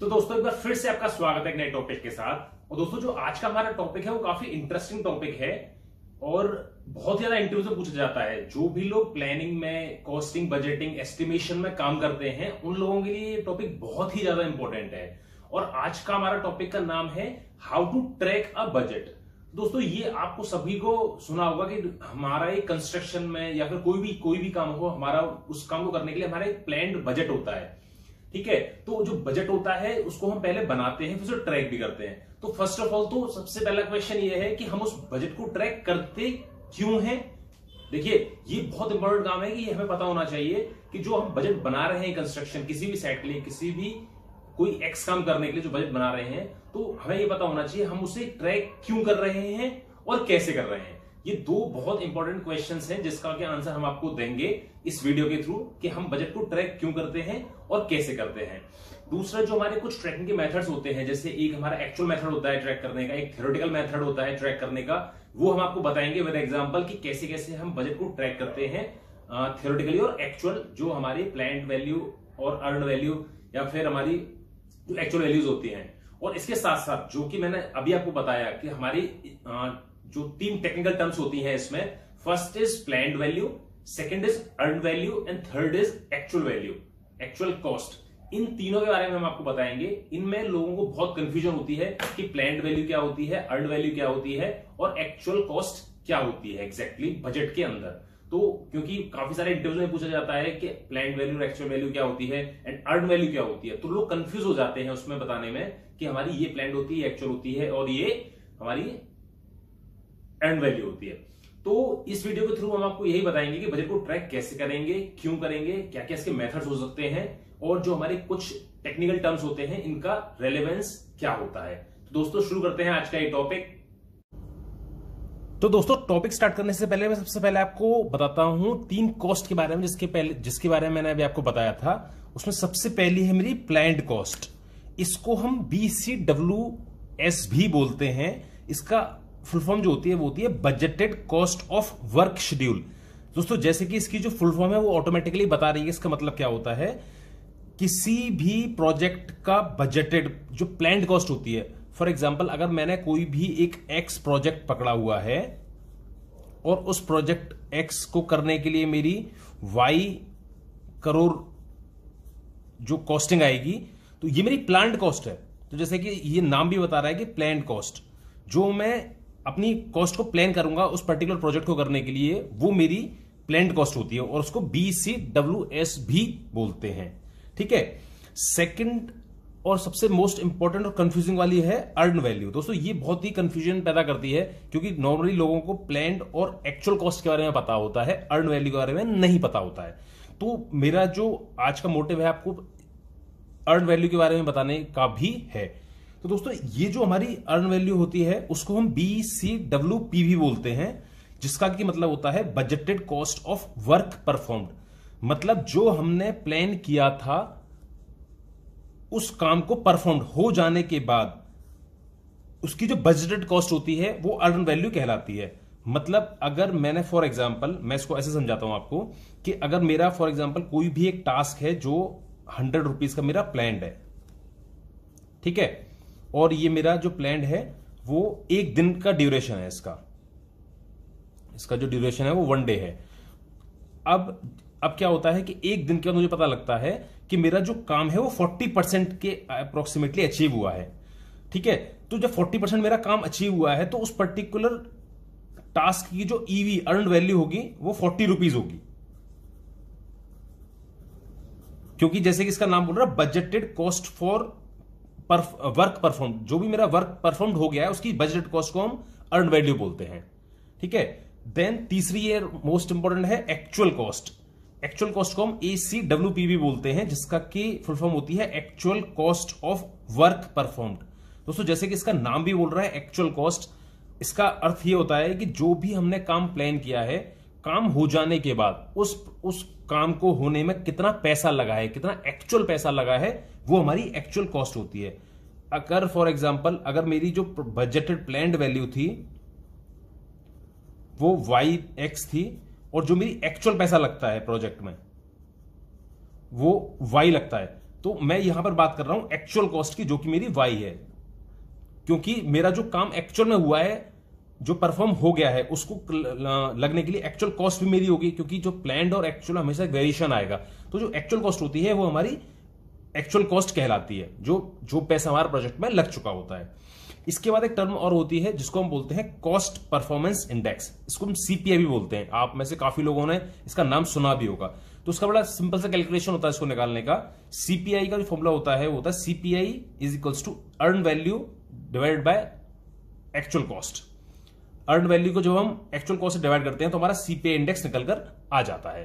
तो दोस्तों एक बार फिर से आपका स्वागत है एक नए टॉपिक के साथ। और दोस्तों जो आज का हमारा टॉपिक है वो काफी इंटरेस्टिंग टॉपिक है और बहुत ज्यादा इंटरव्यू से पूछा जाता है। जो भी लोग प्लानिंग में, कॉस्टिंग, बजटिंग, एस्टिमेशन में काम करते हैं उन लोगों के लिए ये टॉपिक बहुत ही ज्यादा इंपॉर्टेंट है। और आज का हमारा टॉपिक का नाम है how to track a budget. दोस्तों ये आपको सभी को सुना होगा कि हमारा एक कंस्ट्रक्शन में या फिर कोई भी काम हो, हमारा उस काम को करने के लिए हमारा एक प्लान्ड बजट होता है, ठीक है। तो जो बजट होता है उसको हम पहले बनाते हैं, फिर उसे ट्रैक भी करते हैं। तो फर्स्ट ऑफ ऑल तो सबसे पहला क्वेश्चन ये है कि हम उस बजट को ट्रैक करते क्यों हैं। देखिए ये बहुत इंपॉर्टेंट काम है कि ये हमें पता होना चाहिए कि जो हम बजट बना रहे हैं कंस्ट्रक्शन किसी भी साइट के लिए, किसी भी कोई एक्स काम करने के लिए जो बजट बना रहे हैं, तो हमें ये पता होना चाहिए हम उसे ट्रैक क्यों कर रहे हैं और कैसे कर रहे हैं। ये दो बहुत इंपॉर्टेंट क्वेश्चंस हैं जिसका के आंसर हम आपको देंगे इस वीडियो के थ्रू कि हम बजट को ट्रैक क्यों करते हैं और कैसे करते हैं। दूसरा जो हमारे कुछ ट्रैकिंग के मेथड्स होते हैं, जैसे एक हमारा एक्चुअल मेथड होता है ट्रैक करने का, एक थ्योरेटिकल मेथड होता है ट्रैक करने का, वो हम आपको बताएंगे विद एग्जांपल कि कैसे कैसे हम बजट को ट्रैक करते हैं थ्योरेटिकली और एक्चुअल, जो हमारी प्लान्ड वैल्यू और अर्न वैल्यू या फिर हमारी जो एक्चुअल वैल्यूज होती हैं। और इसके साथ साथ जो कि मैंने अभी आपको बताया कि हमारी जो तीन टेक्निकल टर्म्स होती हैं इसमें, first is planned value, second is earn value and third is actual value, actual cost. इन तीनों के बारे में हम आपको बताएंगे। इनमें लोगों को बहुत कंफ्यूजन होती है कि प्लान्ड वैल्यू क्या होती है, अर्न वैल्यू क्या होती है और एक्चुअल कॉस्ट क्या होती है एग्जैक्टली बजट के अंदर। तो क्योंकि काफी सारे इंटरव्यू में पूछा जाता है कि प्लान्ड वैल्यू और एक्चुअल वैल्यू क्या होती है एंड अर्न वैल्यू क्या होती है, तो लोग कंफ्यूज हो जाते हैं उसमें बताने में कि हमारी ये प्लान्ड होती है, एक्चुअल होती है और ये हमारी अर्न वैल्यू होती है। तो इस वीडियो के थ्रू हम आपको यही बताएंगे कि बजट को ट्रैक कैसे करेंगे, क्यों करेंगे, क्या क्या इसके मेथड्स हो सकते हैं और जो हमारे कुछ टेक्निकल टर्म्स होते हैं इनका रेलेवेंस क्या होता है। तो दोस्तों शुरू करते हैं आज का ये टॉपिक। तो दोस्तों टॉपिक स्टार्ट करने से पहले मैं सबसे पहले आपको बताता हूं तीन कॉस्ट के बारे में जिसके बारे में मैंने अभी आपको बताया था। उसमें सबसे पहली है मेरी प्लान्ड कॉस्ट, इसको हम BCWS भी बोलते हैं। इसका फुल फॉर्म जो होती है वो होती है budgeted cost of work schedule. दोस्तों जैसे कि इसकी जो फुल फॉर्म है वो ऑटोमेटिकली बता रही है इसका मतलब क्या होता है। किसी भी प्रोजेक्ट का बजटेड जो प्लान्ड कॉस्ट होती है, फॉर एग्जाम्पल अगर मैंने कोई भी एक एक्स प्रोजेक्ट पकड़ा हुआ है और उस प्रोजेक्ट एक्स को करने के लिए मेरी वाई करोड़ जो कॉस्टिंग आएगी, तो ये मेरी प्लान्ड कॉस्ट है। तो जैसे कि ये नाम भी बता रहा है कि प्लान्ड कॉस्ट, जो मैं अपनी कॉस्ट को प्लान करूंगा उस पर्टिकुलर प्रोजेक्ट को करने के लिए, वो मेरी प्लान्ड कॉस्ट होती है और उसको BCWS भी बोलते हैं, ठीक है। सेकेंड और सबसे मोस्ट इंपॉर्टेंट और कंफ्यूजिंग वाली है अर्न वैल्यू। दोस्तों ये बहुत ही कंफ्यूजन पैदा करती है क्योंकि नॉर्मली लोगों को प्लान्ड और एक्चुअल कॉस्ट के बारे में पता होता है, अर्न वैल्यू के बारे में नहीं पता होता है। तो मेरा जो आज का मोटिव है आपको अर्न वैल्यू के बारे में बताने का भी है। तो दोस्तों ये जो हमारी अर्न वैल्यू होती है उसको हम BCWP भी बोलते हैं, जिसका कि मतलब होता है budgeted cost of work performed. मतलब जो हमने प्लान किया था उस काम को परफॉर्म हो जाने के बाद उसकी जो बजटेड कॉस्ट होती है वो अर्न वैल्यू कहलाती है। मतलब अगर मैंने फॉर एग्जांपल, मैं इसको ऐसे समझाता हूं आपको कि अगर मेरा फॉर एग्जांपल कोई भी एक टास्क है जो 100 रुपीज का मेरा प्लान्ड है, ठीक है, और ये मेरा जो प्लान्ड है वो एक दिन का ड्यूरेशन है, इसका जो ड्यूरेशन है वो 1 डे है। अब क्या होता है कि एक दिन के बाद मुझे पता लगता है कि मेरा जो काम है वो 40% के अप्रोक्सीमेटली अचीव हुआ है, ठीक है। तो जब 40% मेरा काम अचीव हुआ है तो उस पर्टिकुलर टास्क की जो ईवी अर्न वैल्यू होगी वो 40 रुपीज होगी, क्योंकि जैसे कि इसका नाम बोल रहा है budgeted cost for work perform. जो भी मेरा वर्क परफॉर्म हो गया है उसकी बजटेड कॉस्ट को हम अर्न वैल्यू बोलते हैं, ठीक है। देन तीसरी ये मोस्ट इंपॉर्टेंट है एक्चुअल कॉस्ट। एक्चुअल कॉस्ट को हम ACWP भी बोलते हैं, जिसका की फुल फॉर्म होती है actual cost of work performed. दोस्तों जैसे कि इसका नाम भी बोल रहा है एक्चुअल कॉस्ट, इसका अर्थ ये होता है कि जो भी हमने काम प्लान किया है, काम हो जाने के बाद उस काम को होने में कितना पैसा लगा है, कितना एक्चुअल पैसा लगा है, वो हमारी एक्चुअल कॉस्ट होती है। अगर फॉर एग्जाम्पल अगर मेरी जो बजटेड प्लान्ड वैल्यू थी वो YX थी और जो मेरी एक्चुअल पैसा लगता है प्रोजेक्ट में वो Y लगता है, तो मैं यहां पर बात कर रहा हूं एक्चुअल कॉस्ट की, जो कि मेरी वाई है, क्योंकि मेरा जो काम एक्चुअल में हुआ है, जो परफॉर्म हो गया है, उसको लगने के लिए एक्चुअल कॉस्ट भी मेरी होगी, क्योंकि जो प्लान्ड और एक्चुअल हमेशा वेरिएशन आएगा। तो जो एक्चुअल कॉस्ट होती है वो हमारी एक्चुअल कॉस्ट कहलाती है, जो पैसा हमारे प्रोजेक्ट में लग चुका होता है। इसके बाद एक टर्म और होती है जिसको हम बोलते हैं कॉस्ट परफॉर्मेंस इंडेक्स, इसको हम सीपीआई भी बोलते हैं। आप में से काफी लोगों ने इसका नाम सुना भी होगा। तो उसका बड़ा सिंपल सा कैलकुलेशन होता है इसको निकालने का। सीपीआई का जो फॉर्मूला होता है वो होता है CPI is equals to earn value divided by actual cost. Earn value को जब हम एक्चुअल कॉस्ट से डिवाइड करते हैं तो हमारा सीपीआई इंडेक्स निकलकर आ जाता है।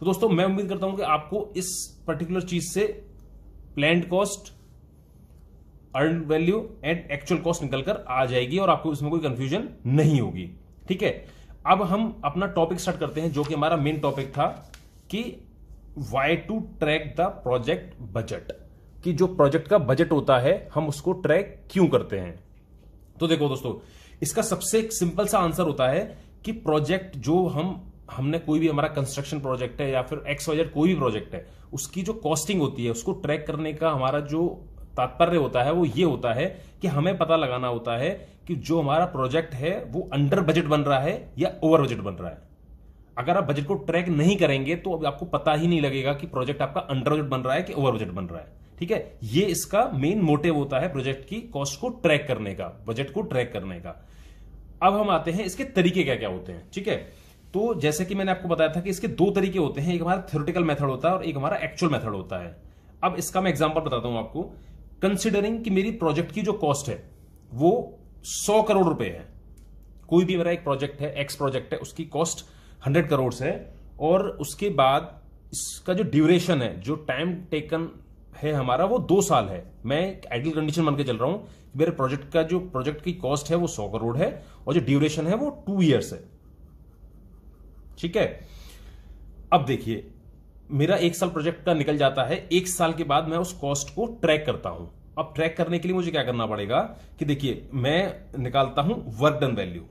तो दोस्तों मैं उम्मीद करता हूं कि आपको इस पर्टिकुलर चीज से planned cost, earn value and actual cost निकलकर आ जाएगी और आपको इसमें कोई कंफ्यूजन नहीं होगी। ठीक है, अब हम अपना टॉपिक स्टार्ट करते हैं, जो कि हमारा मेन टॉपिक था कि why to track the project budget, कि जो प्रोजेक्ट का बजट होता है हम उसको ट्रैक क्यों करते हैं। तो देखो दोस्तों, इसका सबसे सिंपल सा आंसर होता है कि प्रोजेक्ट जो हमने कोई भी हमारा कंस्ट्रक्शन प्रोजेक्ट है या फिर XYZ कोई भी प्रोजेक्ट है, उसकी जो कॉस्टिंग होती है उसको ट्रैक करने का हमारा जो तात्पर्य होता है वो ये होता है कि हमें पता लगाना होता है कि जो हमारा प्रोजेक्ट है वो अंडर बजट बन रहा है या ओवर बजट बन रहा है। अगर आप बजट को ट्रैक नहीं करेंगे तो अब आपको पता ही नहीं लगेगा कि प्रोजेक्ट आपका अंडर बजट बन रहा है कि ओवर बजट बन रहा है। ठीक है, ये इसका मेन मोटिव होता है प्रोजेक्ट की कॉस्ट को ट्रैक करने का, बजट को ट्रैक करने का। अब हम आते हैं इसके तरीके क्या क्या होते हैं। ठीक है, तो जैसे कि मैंने आपको बताया था कि इसके दो तरीके होते हैं, एक हमारा थ्योरेटिकल मेथड होता है और एक हमारा एक्चुअल मेथड होता है। अब इसका मैं एग्जांपल बताता हूं आपको। कंसिडरिंग कि मेरी प्रोजेक्ट की जो कॉस्ट है वो 100 करोड़ रुपए है, कोई भी मेरा एक प्रोजेक्ट है, एक्स प्रोजेक्ट है, उसकी कॉस्ट 100 करोड़ है, और उसके बाद इसका जो ड्यूरेशन है, जो टाइम टेकन है हमारा, वो 2 साल है। मैं एक आइडियल कंडीशन मान के चल रहा हूं कि मेरे प्रोजेक्ट का जो प्रोजेक्ट की कॉस्ट है वो 100 करोड़ है और जो ड्यूरेशन है वो 2 ईयर्स है। ठीक है, अब देखिए मेरा 1 साल प्रोजेक्ट का निकल जाता है। 1 साल के बाद मैं उस कॉस्ट को ट्रैक करता हूं। अब ट्रैक करने के लिए मुझे क्या करना पड़ेगा कि देखिए मैं निकालता हूं वर्क डन वैल्यू।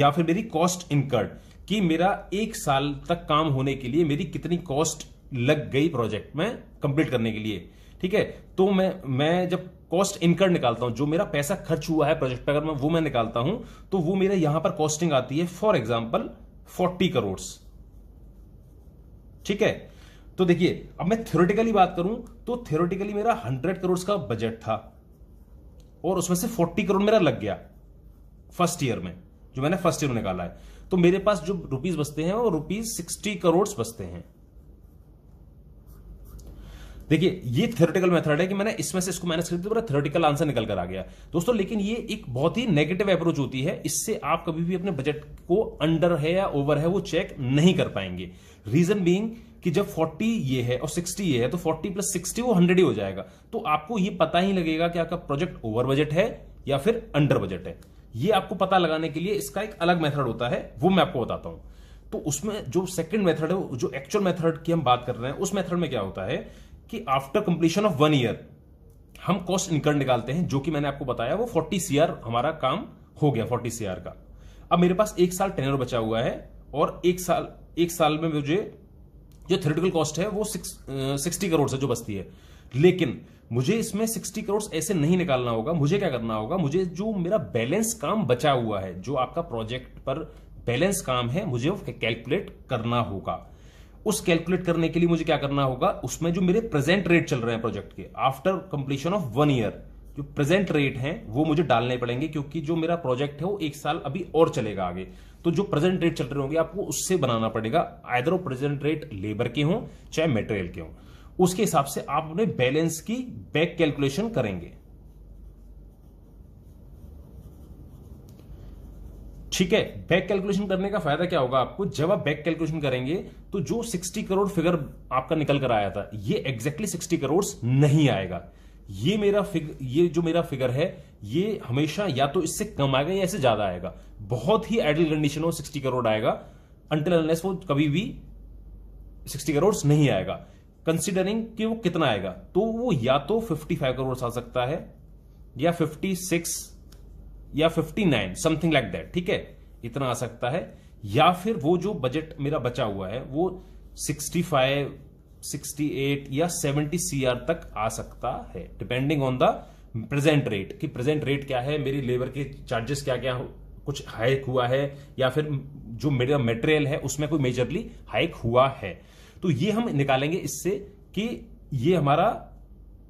या फिर मेरी कॉस्ट इनकर्ड, कि मेरा 1 साल तक काम होने के लिए मेरी कितनी कॉस्ट लग गई प्रोजेक्ट में कंप्लीट करने के लिए। ठीक है, तो मैं जब कॉस्ट इनकर्ड निकालता हूं, जो मेरा पैसा खर्च हुआ है प्रोजेक्ट पर, अगर मैं वो निकालता हूं तो वो मेरे यहां पर कॉस्टिंग आती है फॉर एग्जांपल 40 करोड़। ठीक है, तो देखिए अब मैं थ्योरेटिकली बात करूं तो थ्योरेटिकली मेरा 100 करोड़ का बजट था और उसमें से 40 करोड़ मेरा लग गया फर्स्ट ईयर में, जो मैंने फर्स्ट ईयर में निकाला है। तो मेरे पास जो रुपीज बचते हैं वो रुपीज 60 करोड़ बचते हैं। देखिए ये थ्योरेटिकल मेथड है कि मैंने इसमें से इसको माइनस कर दिया, पूरा थ्योरेटिकल आंसर निकल कर आ गया दोस्तों। लेकिन ये एक बहुत ही नेगेटिव अप्रोच होती है, इससे आप कभी भी अपने बजट को अंडर है या ओवर है वो चेक नहीं कर पाएंगे। रीजन बीइंग कि जब 40 ये है और 60 ये है तो 40 प्लस 60 वो 100 ही हो जाएगा, तो आपको ये पता ही लगेगा कि आपका प्रोजेक्ट ओवर बजट है या फिर अंडर बजट है। ये आपको पता लगाने के लिए इसका एक अलग मेथड होता है, वो मैं आपको बताता हूं। तो उसमें जो सेकंड मेथड है, जो एक्चुअल मेथड की हम बात कर रहे हैं, उस मेथड में क्या होता है कि आफ्टर कंप्लीशन ऑफ 1 ईयर हम कॉस्ट इनकर्ड निकालते हैं, जो कि मैंने आपको बताया वो 40 CR हमारा काम हो गया, 40 CR का। अब मेरे पास 1 साल टेन्योर बचा हुआ है और 1 साल में मुझे जो थ्योरेटिकल कॉस्ट है वो 60 करोड़ है जो बचती है। लेकिन मुझे इसमें 60 करोड़ ऐसे नहीं निकालना होगा, मुझे क्या करना होगा, मुझे जो मेरा बैलेंस काम बचा हुआ है, जो आपका प्रोजेक्ट पर बैलेंस काम है, मुझे वो कैलकुलेट करना होगा। उस कैलकुलेट करने के लिए मुझे क्या करना होगा, उसमें जो मेरे प्रेजेंट रेट चल रहे हैं प्रोजेक्ट के आफ्टर कंप्लीशन ऑफ 1 ईयर, जो प्रेजेंट रेट हैं वो मुझे डालने पड़ेंगे, क्योंकि जो मेरा प्रोजेक्ट है वो 1 साल अभी और चलेगा आगे। तो जो प्रेजेंट रेट चल रहे होंगे आपको उससे बनाना पड़ेगा, आइदर वो प्रेजेंट रेट लेबर के हों चाहे मटेरियल के हों। उसके हिसाब से आप अपने बैलेंस की बैक कैलकुलेशन करेंगे। ठीक है, बैक कैलकुलेशन करने का फायदा क्या होगा आपको, जब आप बैक कैलकुलेशन करेंगे तो जो 60 करोड़ फिगर आपका निकल कर आया था ये एग्जैक्टली 60 करोड़ नहीं आएगा। ये जो मेरा फिगर है ये हमेशा या तो इससे कम आएगा या इससे ज्यादा आएगा। बहुत ही आइडियल कंडीशन में 60 करोड़ आएगा, अनटिल अनलेस वो कभी भी 60 करोड़ नहीं आएगा। कंसिडरिंग कि वो कितना आएगा, तो वो या तो 55 करोड़ आ सकता है या 56 या 59 समथिंग लाइक दैट। ठीक है, इतना आ सकता है या फिर वो जो बजट मेरा बचा हुआ है वो 65, 68 या 70 सीआर तक आ सकता है, depending on the present rate, कि प्रेजेंट रेट क्या है, मेरी लेबर के चार्जेस क्या क्या कुछ हाइक हुआ है, या फिर जो मेरा मटेरियल है उसमें कोई मेजरली हाइक हुआ है। तो ये हम निकालेंगे इससे कि ये हमारा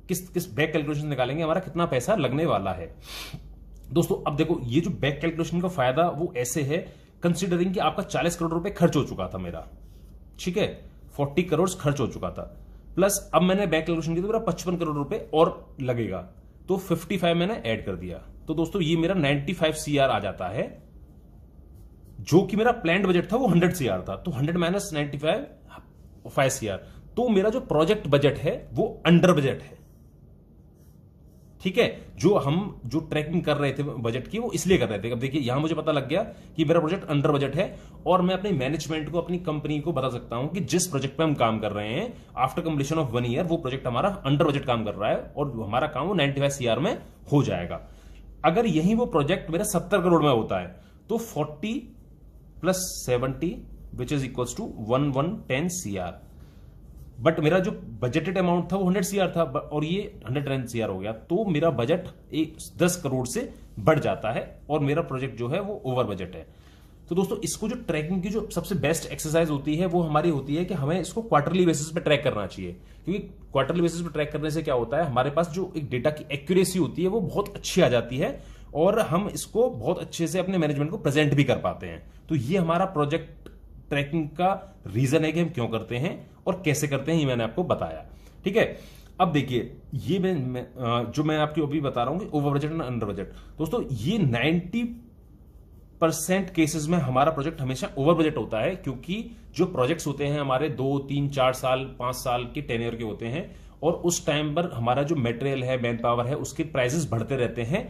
किस किस बैक कैलकुलेशन निकालेंगे, हमारा कितना पैसा लगने वाला है। दोस्तों अब देखो ये जो बैक कैलकुलेशन का फायदा वो ऐसे है, कंसिडरिंग कि आपका 40 करोड़ रुपए खर्च हो चुका था मेरा, ठीक है, 40 करोड़ खर्च हो चुका था, प्लस अब मैंने बैक कैलकुलेशन की तो मेरा 55 करोड़ रुपए और लगेगा, तो 55 मैंने ऐड कर दिया। तो दोस्तों ये मेरा 95 सीआर आ जाता है, जो कि मेरा प्लान्ड बजट था वो 100 सीआर था, तो 100 माइनस 95 5 सीआर, तो मेरा जो प्रोजेक्ट बजट है वो अंडर बजट है, ठीक है। जो हम जो ट्रैकिंग कर रहे थे बजट की वो इसलिए कर रहे थे। अब देखिए यहां मुझे पता लग गया कि मेरा प्रोजेक्ट अंडर बजट है, और मैं अपने मैनेजमेंट को, अपनी कंपनी को बता सकता हूं कि जिस प्रोजेक्ट पे हम काम कर रहे हैं आफ्टर कंप्लीशन ऑफ 1 ईयर वो प्रोजेक्ट हमारा अंडर बजट काम कर रहा है और हमारा काम वो 95 सीआर में हो जाएगा। अगर यही वो प्रोजेक्ट मेरा 70 करोड़ में होता है तो 40 + 70 which is equal to 110 CR, but मेरा जो बजटेड अमाउंट था वो 100 सीआर था और ये 110 सीआर हो गया, तो मेरा बजट 10 करोड़ से बढ़ जाता है और मेरा प्रोजेक्ट जो है वो ओवर बजट है। तो दोस्तों इसको जो ट्रैकिंग की जो सबसे बेस्ट एक्सरसाइज होती है वो हमारी होती है कि हमें इसको क्वार्टरली बेसिस पे ट्रैक करना चाहिए, क्योंकि क्वार्टरली बेसिस पे ट्रैक करने से क्या होता है, हमारे पास जो एक डेटा की एक्यूरेसी होती है वो बहुत अच्छी आ जाती है और हम इसको बहुत अच्छे से अपने मैनेजमेंट को प्रेजेंट भी कर पाते हैं। तो ये हमारा प्रोजेक्ट ट्रैकिंग का रीजन है कि हम क्यों करते हैं और कैसे करते हैं, ये मैंने आपको बताया, ठीक है। अब देखिए ये मैं आपको अभी बता रहा हूं कि over budget and under budget. दोस्तों ये 90% केसेस में हमारा प्रोजेक्ट हमेशा ओवर बजट होता है, क्योंकि जो प्रोजेक्ट्स होते हैं हमारे 2, 3, 4 साल, 5 साल के टेन्योर के होते हैं और उस टाइम पर हमारा जो मटेरियल है, मैन पावर है, उसके प्राइसेस बढ़ते रहते हैं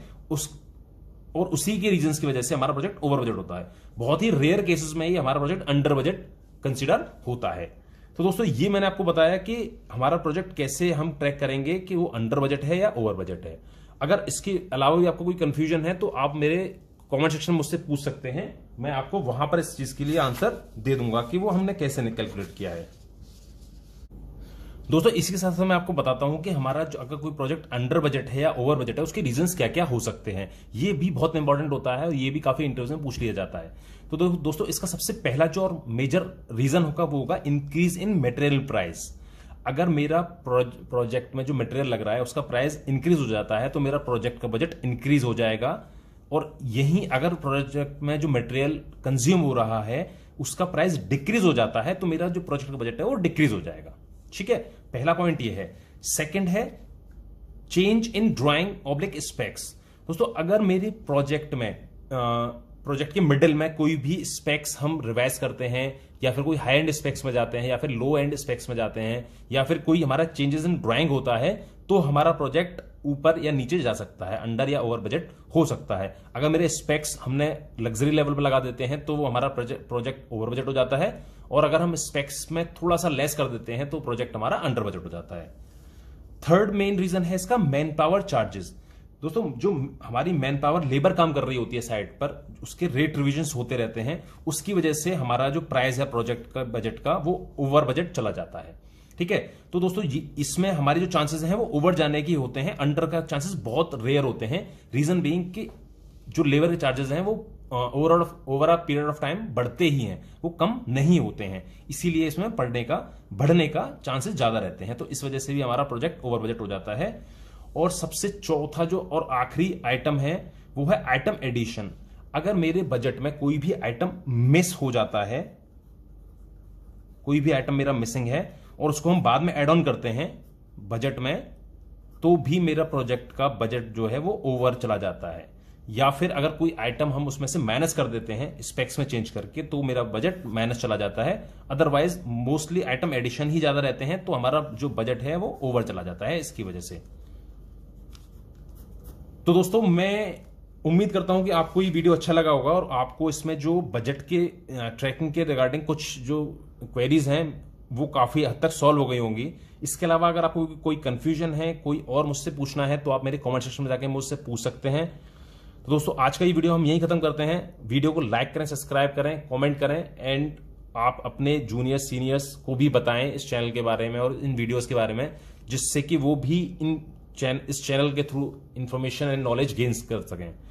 और उसी के रीजन की वजह से हमारा प्रोजेक्ट ओवर बजट होता है। बहुत ही रेयर केसेस में ही हमारा प्रोजेक्ट अंडर बजट कंसीडर होता है। तो दोस्तों ये मैंने आपको बताया कि हमारा प्रोजेक्ट कैसे हम ट्रैक करेंगे कि वो अंडर बजट है या ओवर बजट है। अगर इसके अलावा भी आपको कोई कंफ्यूजन है तो आप मेरे कमेंट सेक्शन में मुझसे पूछ सकते हैं, मैं आपको वहां पर इस चीज के लिए आंसर दे दूंगा कि वो हमने कैसे कैलकुलेट किया है। दोस्तों इसके साथ साथ मैं आपको बताता हूं कि हमारा जो अगर कोई प्रोजेक्ट अंडर बजट है या ओवर बजट है उसके रीजंस क्या क्या हो सकते हैं, ये भी बहुत इंपॉर्टेंट होता है और ये भी काफी इंटरव्यू में पूछ लिया जाता है। तो दोस्तों इसका सबसे पहला जो और मेजर रीजन होगा वो होगा इंक्रीज इन मटेरियल प्राइस। अगर मेरा प्रोजेक्ट में जो मटेरियल लग रहा है उसका प्राइस इंक्रीज हो जाता है तो मेरा प्रोजेक्ट का बजट इंक्रीज हो जाएगा, और यहीं अगर प्रोजेक्ट में जो मटेरियल कंज्यूम हो रहा है उसका प्राइस डिक्रीज हो जाता है तो मेरा जो प्रोजेक्ट का बजट है वो डिक्रीज हो जाएगा, ठीक है। पहला पॉइंट ये है। सेकंड है change in drawing oblique specs. दोस्तों अगर मेरे प्रोजेक्ट में प्रोजेक्ट के मिडिल में कोई भी स्पेक्स हम रिवाइज करते हैं या फिर कोई हाई एंड स्पेक्स में जाते हैं या फिर लो एंड स्पेक्स में जाते हैं या फिर कोई हमारा चेंजेस इन ड्राइंग होता है तो हमारा प्रोजेक्ट ऊपर या नीचे जा सकता है, अंडर या ओवर बजट हो सकता है। अगर मेरे स्पेक्स हमने लग्जरी लेवल पर लगा देते हैं तो वो हमारा प्रोजेक्ट ओवर बजट हो जाता है, और अगर हम स्पेक्स में थोड़ा सा लेस कर देते हैं तो प्रोजेक्ट हमारा अंडर बजट हो जाता है। थर्ड मेन रीजन है इसका मैन पावर चार्जेस। दोस्तों जो हमारी मैन पावर लेबर काम कर रही होती है साइट पर, उसके रेट रिविजन्स होते रहते हैं, उसकी वजह से हमारा जो प्राइस है प्रोजेक्ट का बजट का वो ओवर बजट चला जाता है, ठीक है। तो दोस्तों इसमें हमारे जो चांसेस हैं वो ओवर जाने के होते हैं, अंडर का चांसेस बहुत रेयर होते हैं। रीजन बीइंग कि जो लेबर के चार्जेस हैं वो over a period of time बढ़ते ही हैं, वो कम नहीं होते हैं, इसीलिए इसमें बढ़ने का चांसेस ज्यादा रहते हैं। तो इस वजह से भी हमारा प्रोजेक्ट ओवर बजट हो जाता है। और सबसे चौथा जो और आखिरी आइटम है वो है आइटम एडिशन। अगर मेरे बजट में कोई भी आइटम मिस हो जाता है, कोई भी आइटम मेरा मिसिंग है और उसको हम बाद में एड ऑन करते हैं बजट में, तो भी मेरा प्रोजेक्ट का बजट जो है वो ओवर चला जाता है। या फिर अगर कोई आइटम हम उसमें से माइनस कर देते हैं स्पेक्स में चेंज करके तो मेरा बजट माइनस चला जाता है। अदरवाइज मोस्टली आइटम एडिशन ही ज्यादा रहते हैं तो हमारा जो बजट है वो ओवर चला जाता है इसकी वजह से। तो दोस्तों मैं उम्मीद करता हूं कि आपको ये वीडियो अच्छा लगा होगा और आपको इसमें जो बजट के ट्रैकिंग के रिगार्डिंग कुछ जो क्वेरीज हैं वो काफी हद तक सॉल्व हो गई होंगी। इसके अलावा अगर आपको कोई कंफ्यूजन है, कोई और मुझसे पूछना है तो आप मेरे कमेंट सेक्शन में जाके मुझसे पूछ सकते हैं। तो दोस्तों आज का ये वीडियो हम यहीं खत्म करते हैं। वीडियो को लाइक करें, सब्सक्राइब करें, कॉमेंट करें एंड आप अपने जूनियर्स सीनियर्स को भी बताएं इस चैनल के बारे में और इन वीडियोस के बारे में, जिससे कि वो भी इस चैनल के through information and knowledge gains कर सकें।